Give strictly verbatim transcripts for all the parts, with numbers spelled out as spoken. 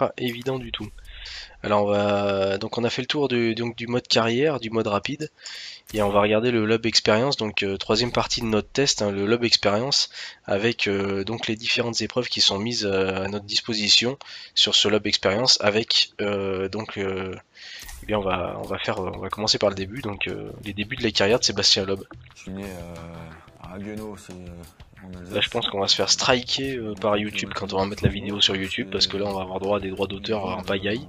pas évident du tout. Alors on va, donc on a fait le tour du, donc du mode carrière, du mode rapide, et on va regarder le Loeb expérience, donc euh, troisième partie de notre test, hein, le Loeb expérience, avec euh, donc les différentes épreuves qui sont mises euh, à notre disposition sur ce Loeb expérience, avec euh, donc euh, eh bien on va on va faire, on va commencer par le début, donc euh, les débuts de la carrière de Sébastien Loeb. Je suis né euh, à Haguenau, c'est là, je pense qu'on va se faire striker euh, par YouTube quand on va mettre la vidéo sur YouTube, parce que là on va avoir droit à des droits d'auteur en pagaille.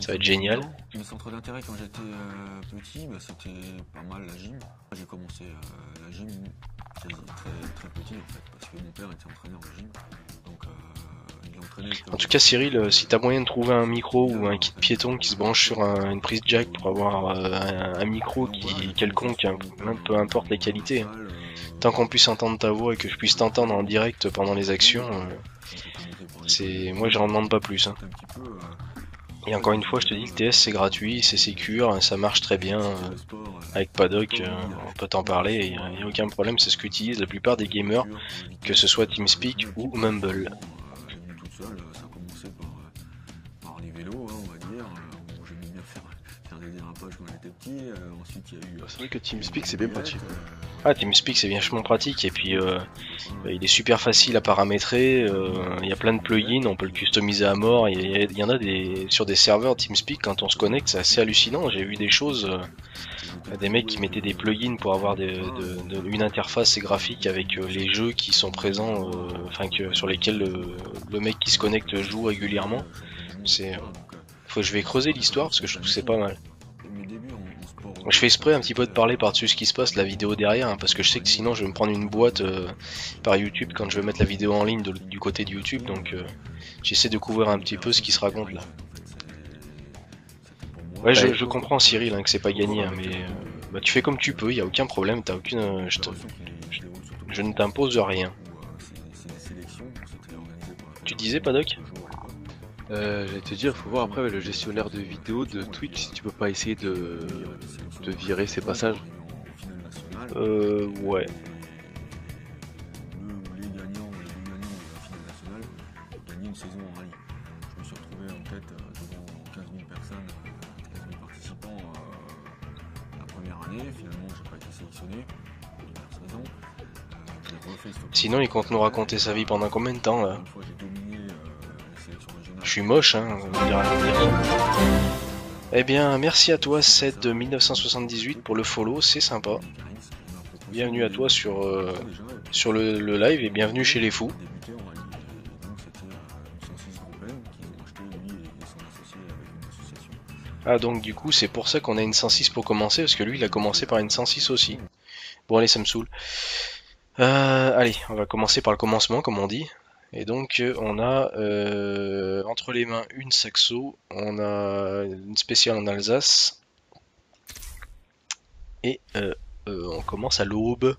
Ça va être génial. Le centre d'intérêt quand j'étais euh, petit, bah, c'était pas mal la gym. J'ai commencé euh, la gym très, très, très petit en fait, parce que mon père était entraîneur de gym. Donc, euh, il entraînait en tout cas Cyril, euh, si t'as moyen de trouver un micro ou un kit piéton qui se branche sur un, une prise jack pour avoir euh, un, un micro qui est quelconque, hein, peu importe la qualité, hein. Tant qu'on puisse entendre ta voix et que je puisse t'entendre en direct pendant les actions, euh, moi j'en demande pas plus, hein. Et encore une fois, je te dis, le T S c'est gratuit, c'est sécure, ça marche très bien, euh, avec Paddock, euh, on peut t'en parler, il n'y a aucun problème, c'est ce qu'utilisent la plupart des gamers, que ce soit TeamSpeak ou Mumble. C'est vrai que TeamSpeak c'est bien pratique. Ah, TeamSpeak c'est vachement pratique, et puis euh, il est super facile à paramétrer, euh, il y a plein de plugins, on peut le customiser à mort, il y, a, il y en a des sur des serveurs TeamSpeak, quand on se connecte c'est assez hallucinant, j'ai vu des choses, euh, des mecs qui mettaient des plugins pour avoir des, de, de, une interface graphique avec euh, les jeux qui sont présents, enfin euh, sur lesquels le, le mec qui se connecte joue régulièrement. C'est, faut, je vais creuser l'histoire parce que je trouve que c'est pas mal. Je fais exprès un petit peu de parler par-dessus ce qui se passe, la vidéo derrière, hein, parce que je sais que sinon je vais me prendre une boîte euh, par YouTube quand je vais mettre la vidéo en ligne de, du côté de YouTube, donc euh, j'essaie de couvrir un petit peu ce qui se raconte là. Ouais, je, je comprends Cyril, hein, que c'est pas gagné, hein, mais euh, bah, tu fais comme tu peux, il n'y a aucun problème, t'as aucune, euh, je, te, je, je ne t'impose rien. Tu disais, Paddock ? Euh, j'allais te dire, faut voir après avec le gestionnaire de vidéos de Twitch si tu peux pas essayer de, de virer ces passages. Euh, ouais. Sinon, il compte nous raconter sa vie pendant combien de temps là ? Je suis moche, hein, on dira. Eh bien, merci à toi, sept mille neuf cent soixante-dix-huit, pour le follow, c'est sympa. Bienvenue à toi sur, euh, sur le, le live et bienvenue chez les fous. Ah, donc du coup, c'est pour ça qu'on a une cent six pour commencer, parce que lui, il a commencé par une cent six aussi. Bon, allez, ça me saoule. Euh, allez, on va commencer par le commencement, comme on dit. Et donc on a euh, entre les mains une Saxo, on a une spéciale en Alsace, et euh, euh, on commence à l'aube.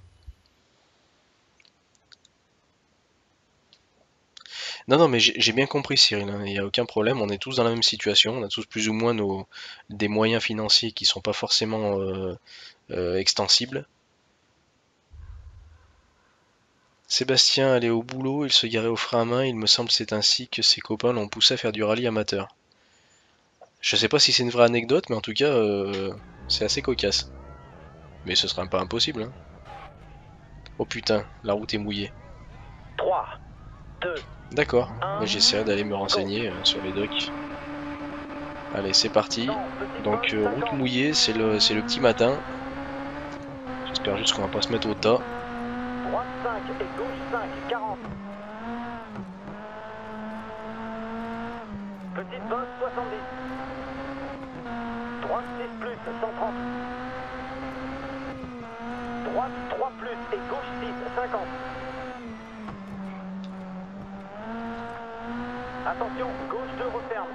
Non, non, mais j'ai bien compris Cyril, il n'y a aucun problème, on est tous dans la même situation, on a tous plus ou moins nos, des moyens financiers qui ne sont pas forcément euh, euh, extensibles. Sébastien allait au boulot, il se garait au frein à main, il me semble c'est ainsi que ses copains l'ont poussé à faire du rallye amateur. Je sais pas si c'est une vraie anecdote, mais en tout cas, euh, c'est assez cocasse. Mais ce serait pas impossible, hein. Oh putain, la route est mouillée. trois, deux, d'accord, j'essaierai d'aller me renseigner euh, sur les docks. Allez, c'est parti. Donc, euh, route mouillée, c'est le, c'est le petit matin. J'espère juste qu'on va pas se mettre au tas. Droite cinq et gauche cinq, quarante. Petite bosse, soixante-dix. Droite six plus, cent trente. Droite trois plus et gauche six, cinquante. Attention, gauche deux referme.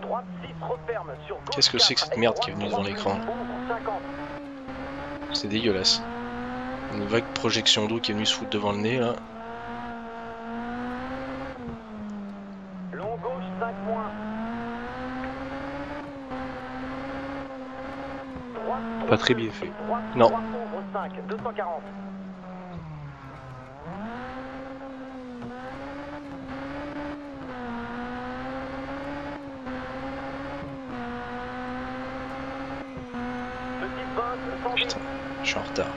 Droite six referme sur gauche. Qu'est-ce que c'est que cette merde qui est venue devant l'écran? C'est dégueulasse. Une vague projection d'eau qui est venue se foutre devant le nez là. Long gauche cinq moins. Droite, pas très bien fait. Droite, non. trois, cinq, deux cent quarante. Je suis en retard.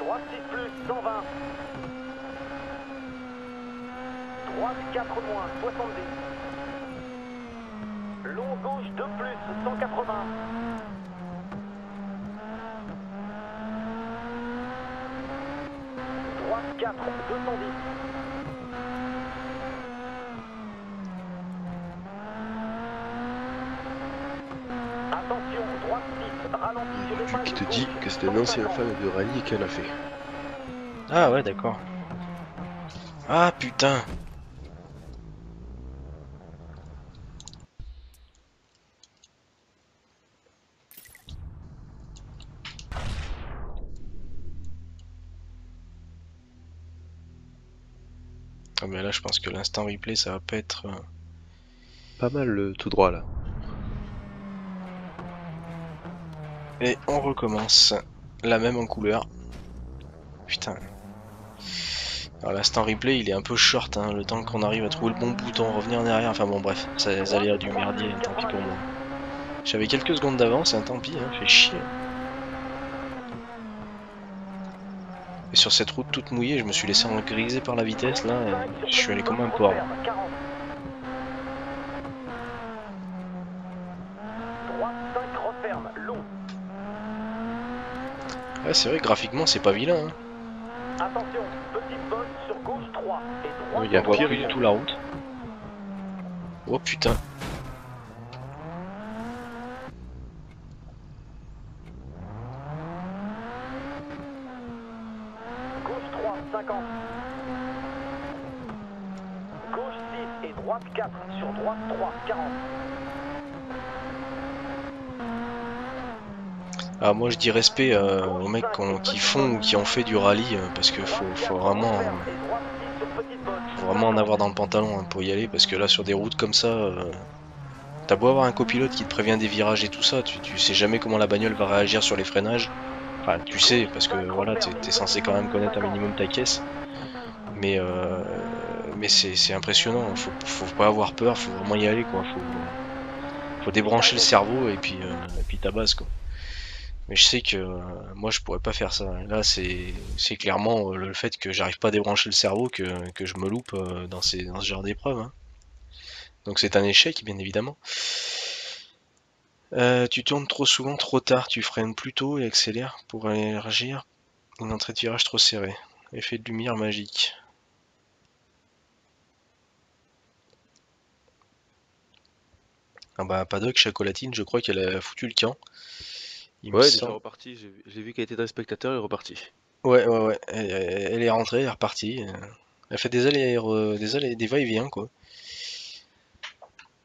Droite six plus, cent vingt. Droite quatre moins, soixante-dix. Long gauche deux plus, cent quatre-vingts. Droite quatre, deux cent dix. Tu qui te dit que c'était un ancien fan de rallye et qu'elle a fait. Ah ouais, d'accord. Ah putain. Ah mais là je pense que l'instant replay ça va pas être... Pas mal euh, tout droit là. Et on recommence, la même en couleur. Putain. Alors l'instant replay il est un peu short, hein, le temps qu'on arrive à trouver le bon bouton, revenir en arrière, enfin bon bref, ça, ça a l'air du merdier, tant pis pour moi. J'avais quelques secondes d'avance, hein, tant pis, hein, fait chier. Et sur cette route toute mouillée, je me suis laissé engriser par la vitesse, là, et je suis allé comme un porc. Ouais, c'est vrai, graphiquement, c'est pas vilain. Hein. Attention, petite bosse sur gauche trois et droite. Il y a pire du tout la route. Oh putain. Gauche trois, cinquante. Gauche six et droite quatre sur droite trois, quarante. Ah, moi je dis respect euh, aux mecs qu'on, qui font ou qui ont fait du rallye euh, parce que faut, faut vraiment euh, faut vraiment en avoir dans le pantalon hein, pour y aller parce que là sur des routes comme ça euh, t'as beau avoir un copilote qui te prévient des virages et tout ça, tu, tu sais jamais comment la bagnole va réagir sur les freinages, enfin tu sais parce que voilà t'es, t'es censé quand même connaître un minimum ta caisse mais euh, mais c'est impressionnant, faut, faut pas avoir peur, faut vraiment y aller quoi, faut, faut débrancher le cerveau et puis, euh, et puis ta base quoi. Mais je sais que euh, moi je pourrais pas faire ça. Là c'est clairement euh, le fait que j'arrive pas à débrancher le cerveau que, que je me loupe euh, dans, ces, dans ce genre d'épreuve. Hein. Donc c'est un échec bien évidemment. Euh, tu tournes trop souvent, trop tard, tu freines plus tôt et accélères pour élargir une entrée de virage trop serrée. Effet de lumière magique. Ah bah Paddock, Chacolatine, je crois qu'elle a foutu le camp. Il ouais, déjà reparti, j'ai vu qu'elle était dans les spectateurs, elle est repartie. Ouais, ouais, ouais, elle, elle est rentrée, elle est repartie. Elle fait des allers, des allers, des va-et-vient, quoi.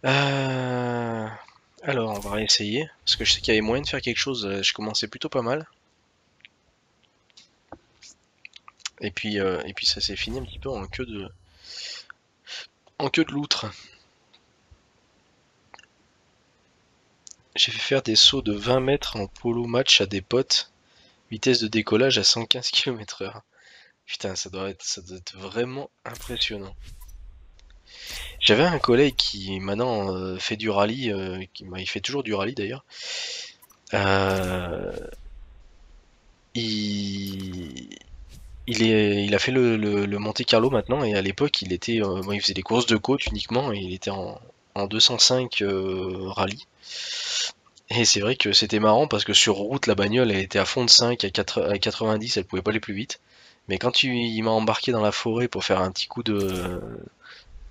Euh... Alors, on va réessayer, parce que je sais qu'il y avait moyen de faire quelque chose, je commençais plutôt pas mal. Et puis, euh, et puis ça s'est fini un petit peu en queue de... En queue de loutre. J'ai fait faire des sauts de vingt mètres en polo match à des potes, vitesse de décollage à cent quinze kilomètres heure. Putain, ça doit être, ça doit être vraiment impressionnant. J'avais un collègue qui maintenant euh, fait du rallye, euh, qui, bah, il fait toujours du rallye d'ailleurs. Euh, il, il, est, il a fait le, le, le Monte Carlo maintenant et à l'époque il était, euh, bon, il faisait des courses de côte uniquement et il était en, en deux cent cinq euh, rallye. Et c'est vrai que c'était marrant parce que sur route la bagnole elle était à fond de cinq, à quatre-vingt-dix, elle pouvait pas aller plus vite. Mais quand il m'a embarqué dans la forêt pour faire un petit coup de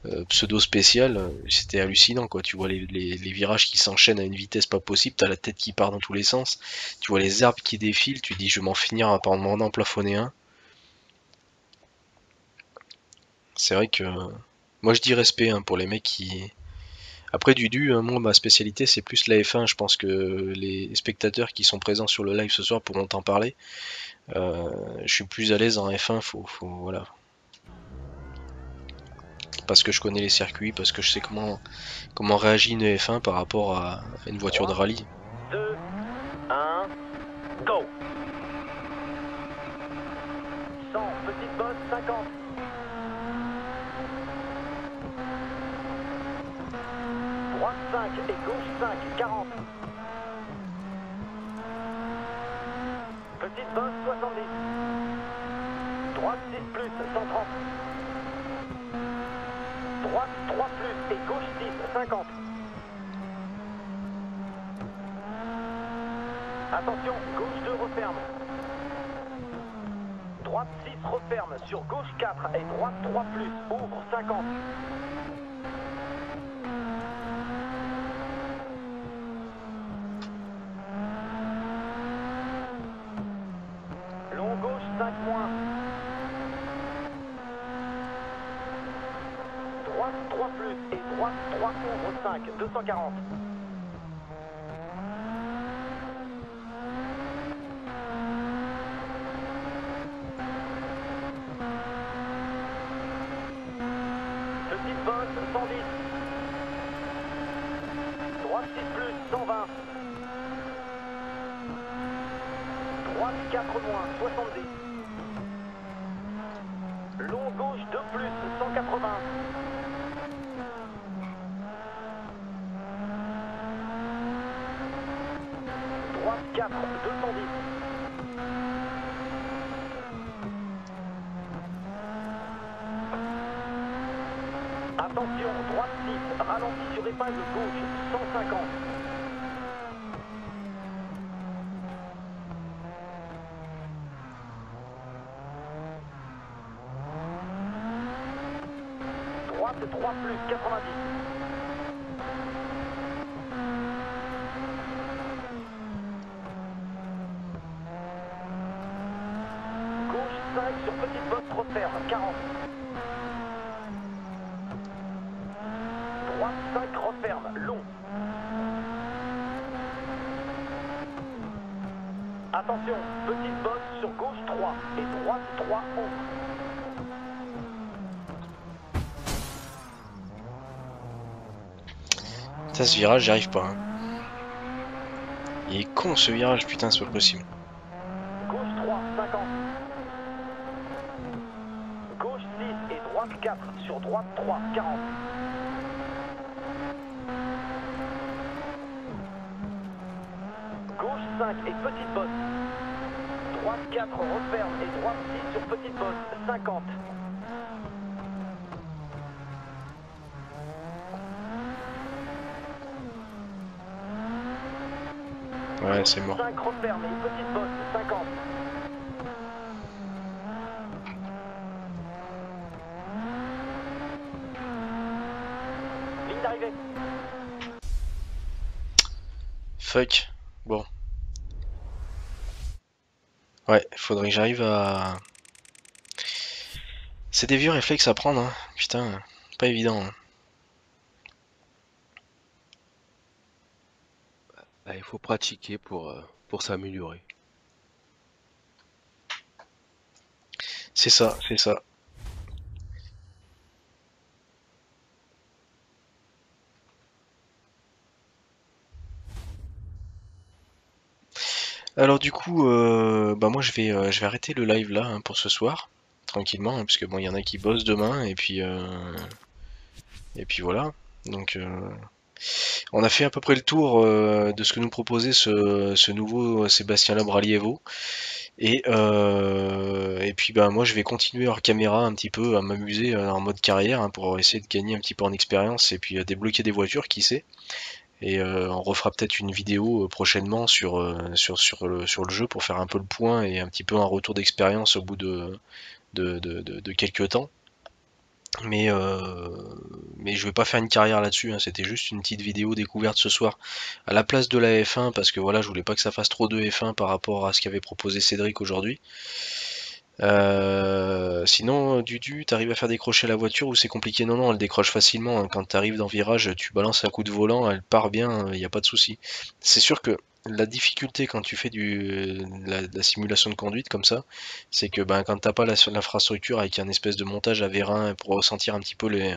euh, pseudo spécial, c'était hallucinant quoi. Tu vois les, les, les virages qui s'enchaînent à une vitesse pas possible, t'as la tête qui part dans tous les sens, tu vois les arbres qui défilent, tu dis je vais m'en finir par m'en plafonner un. C'est vrai que moi je dis respect hein, pour les mecs qui... Après Dudu, hein, moi ma spécialité c'est plus la F un, je pense que les spectateurs qui sont présents sur le live ce soir pourront t'en parler. Euh, je suis plus à l'aise en F un, faut, faut, voilà. Parce que je connais les circuits, parce que je sais comment, comment réagit une F un par rapport à une voiture de rallye. deux, un, go. cent, petite bosse, cinquante. Droite cinq et gauche cinq, quarante. soixante-dix. Droite six plus cent trente. Droite trois plus et gauche six cinquante. Attention, gauche deux referme. Droite six referme sur gauche quatre et droite trois plus, ouvre cinquante. Long gauche cinq moins. Droite trois plus et droite trois ouvre cinq, deux cent quarante. soixante-dix. Long gauche deux plus cent quatre-vingts. Droite quatre, deux cent dix. Attention, droite six, ralenti sur épingle gauche, cent cinquante. trois plus quatre-vingt-dix. Gauche cinq sur petite bosse referme, quarante. Droite cinq referme, long. Attention, petite bosse sur gauche trois et droite trois ouvre. Ça, ce virage, j'y arrive pas. Hein. Il est con ce virage, putain, c'est pas possible. Gauche trois, cinquante. Gauche six et droite quatre, sur droite trois, quarante. Gauche cinq et petite bosse. Droite quatre, referme et droite six sur petite bosse, cinquante. Ouais, c'est mort. cinq referme et petite bosse, cinquante. Ligne d'arrivée. Fuck. Bon. Ouais, faudrait que j'arrive à... C'est des vieux réflexes à prendre, hein. Putain, pas évident, hein. Il faut pratiquer pour, euh, pour s'améliorer. C'est ça, c'est ça. Alors du coup, euh, bah moi je vais, euh, je vais arrêter le live là hein, pour ce soir, tranquillement, hein, parce que bon, il y en a qui bossent demain et puis euh, et puis voilà. Donc euh... on a fait à peu près le tour euh, de ce que nous proposait ce, ce nouveau Sébastien Loeb Rallye Evo. Et, euh, et puis bah, moi je vais continuer hors caméra un petit peu à m'amuser euh, en mode carrière hein, pour essayer de gagner un petit peu en expérience et puis à débloquer des voitures, qui sait. Et euh, on refera peut-être une vidéo prochainement sur, euh, sur, sur, le, sur le jeu pour faire un peu le point et un petit peu un retour d'expérience au bout de, de, de, de, de quelques temps. Mais, euh, mais je vais pas faire une carrière là-dessus, hein. C'était juste une petite vidéo découverte ce soir à la place de la F un, parce que voilà, je voulais pas que ça fasse trop de F un par rapport à ce qu'avait proposé Cédric aujourd'hui. Euh, sinon, Dudu, t'arrives à faire décrocher la voiture ou c'est compliqué? Non, non, elle décroche facilement, hein. Quand t'arrives dans virage, tu balances un coup de volant, elle part bien, il n'y a pas de souci. C'est sûr que la difficulté quand tu fais du, la, la simulation de conduite comme ça, c'est que ben, quand t'as pas l'infrastructure avec un espèce de montage à vérin pour ressentir un petit peu les,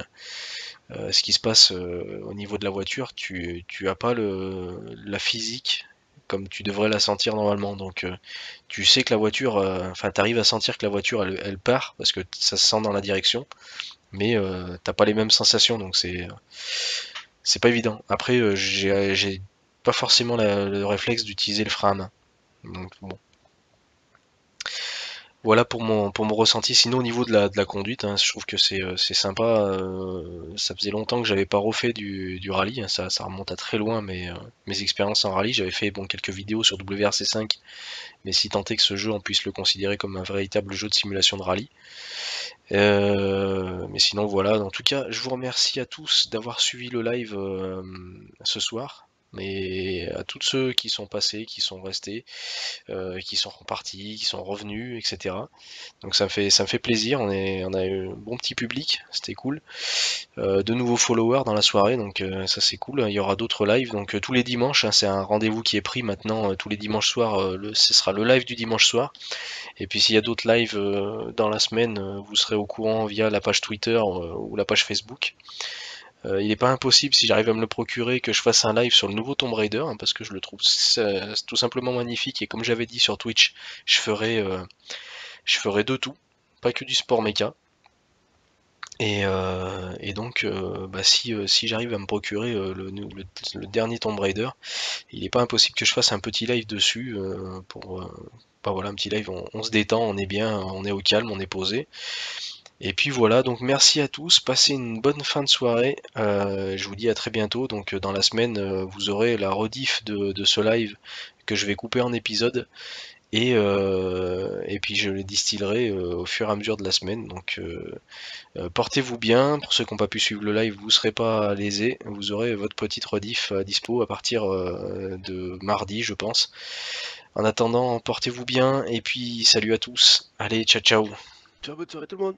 euh, ce qui se passe euh, au niveau de la voiture, tu, tu as pas le, la physique comme tu devrais la sentir normalement. Donc euh, tu sais que la voiture, enfin euh, t'arrives à sentir que la voiture elle, elle part parce que ça se sent dans la direction, mais euh, t'as pas les mêmes sensations, donc c'est c'est pas évident. Après euh, j'ai pas forcément la, le réflexe d'utiliser le frein à main. Donc bon. Voilà pour mon, pour mon ressenti. Sinon au niveau de la, de la conduite, hein, je trouve que c'est sympa. Euh, ça faisait longtemps que j'avais pas refait du, du rallye, hein, ça, ça remonte à très loin mes, euh, mes expériences en rallye. J'avais fait bon, quelques vidéos sur W R C cinq, mais si tant est que ce jeu on puisse le considérer comme un véritable jeu de simulation de rallye. Euh, mais sinon voilà, en tout cas je vous remercie à tous d'avoir suivi le live euh, ce soir. Mais à tous ceux qui sont passés, qui sont restés, euh, qui sont repartis, qui sont revenus, et cetera. Donc ça me fait, ça me fait plaisir, on, est, on a eu un bon petit public, c'était cool. Euh, de nouveaux followers dans la soirée, donc euh, ça c'est cool. Il y aura d'autres lives, donc euh, tous les dimanches, hein, c'est un rendez-vous qui est pris maintenant, euh, tous les dimanches soirs, euh, le, ce sera le live du dimanche soir. Et puis s'il y a d'autres lives euh, dans la semaine, euh, vous serez au courant via la page Twitter euh, ou la page Facebook. Euh, il n'est pas impossible, si j'arrive à me le procurer, que je fasse un live sur le nouveau Tomb Raider, hein, parce que je le trouve tout simplement magnifique, et comme j'avais dit sur Twitch, je ferai, euh, je ferai de tout, pas que du sport méca. Et, euh, et donc, euh, bah si, euh, si j'arrive à me procurer euh, le, le, le dernier Tomb Raider, il n'est pas impossible que je fasse un petit live dessus, euh, pour, euh, bah voilà, un petit live, on, on se détend, on est bien, on est au calme, on est posé. Et puis voilà, donc merci à tous, passez une bonne fin de soirée, euh, je vous dis à très bientôt, donc dans la semaine euh, vous aurez la rediff de, de ce live que je vais couper en épisodes, et, euh, et puis je les distillerai euh, au fur et à mesure de la semaine, donc euh, euh, portez-vous bien, pour ceux qui n'ont pas pu suivre le live, vous ne serez pas lésés, vous aurez votre petite rediff à dispo à partir euh, de mardi je pense. En attendant, portez-vous bien, et puis salut à tous, allez ciao ciao. Ciao, bonne soirée tout le monde.